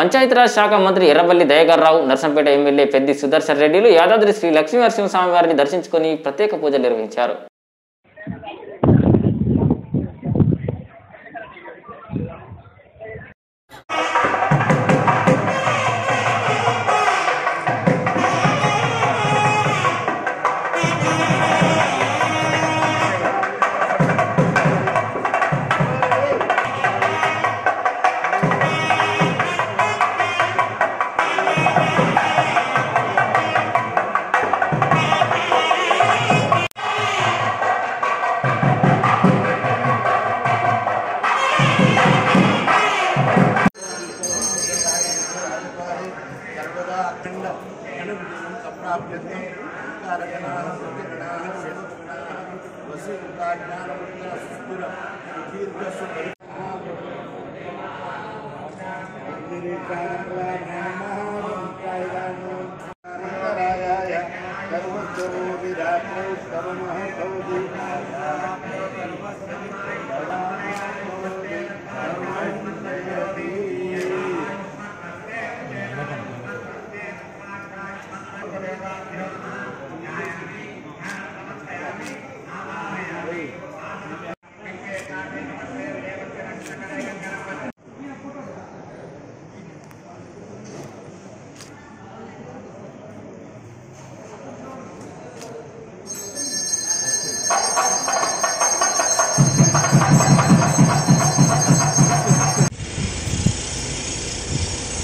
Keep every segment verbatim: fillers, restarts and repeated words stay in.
पंचायत राज शाखा मंत्री एर्राबेल्ली दयाकर राव, नरसंपेट एम्मेल्ये पेद्दी सुदर्शन रेड्डी यादाद्री श्री लक्ष्मी नरसिंह स्वामी वारिनि दर्शिंचुकोनि प्रत्येक पूजलु निर्वहिंचारु।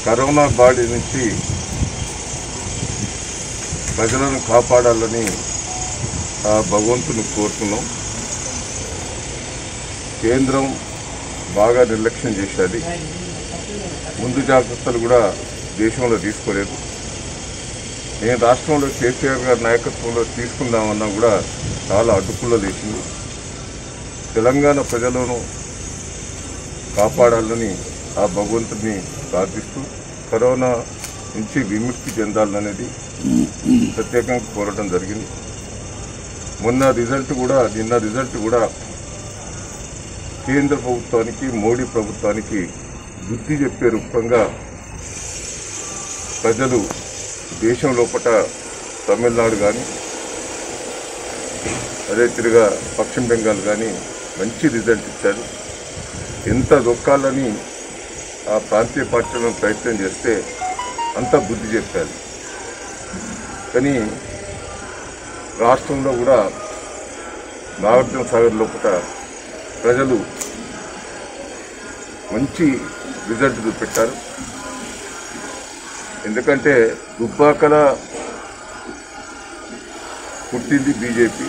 కరోనా బాడి నుంచి ప్రజలను కాపాడాలని ఆ భగవంతుని కోరుతున్నాం। కేంద్రం బాగా నిర్లక్ష్యం చేశారు, ముందు జాగ్రత్తలు కూడా దేశంలో తీసుకోలేదు। నేను రాష్ట్రంలో కేసీఆర్ గారి నాయకత్వంలో తీసుకుందామన్నా కూడా చాలా అడ్డుకుల్లో చేసింది। తెలంగాణ ప్రజలను కాపాడాలని ఆ భగవంతుని ప్రార్థిస్తూ కరోనా నుంచి విముక్తి చెందాలనేది ప్రత్యేకంగా కోరడం జరిగింది। మొన్న రిజల్ట్ కూడా నిన్న రిజల్ట్ కూడా కేంద్ర ప్రభుత్వానికి మోడీ ప్రభుత్వానికి బుద్ధి చెప్పే రూపంగా ప్రజలు దేశం లోపల తమిళనాడు కానీ అదే తిరిగా పశ్చిమ బెంగాల్ కానీ మంచి రిజల్ట్ ఇచ్చారు। ఎంత దొక్కాలని ఆ ప్రాంతీయ పార్టీలను ప్రయత్నం చేస్తే అంతా బుద్ధి చెప్పాలి। కానీ రాష్ట్రంలో కూడా నాగార్జున సాగర్ లోపల ప్రజలు మంచి రిజల్ట్ చూపెట్టారు। ఎందుకంటే దుబ్బాకల పుట్టింది బీజేపీ।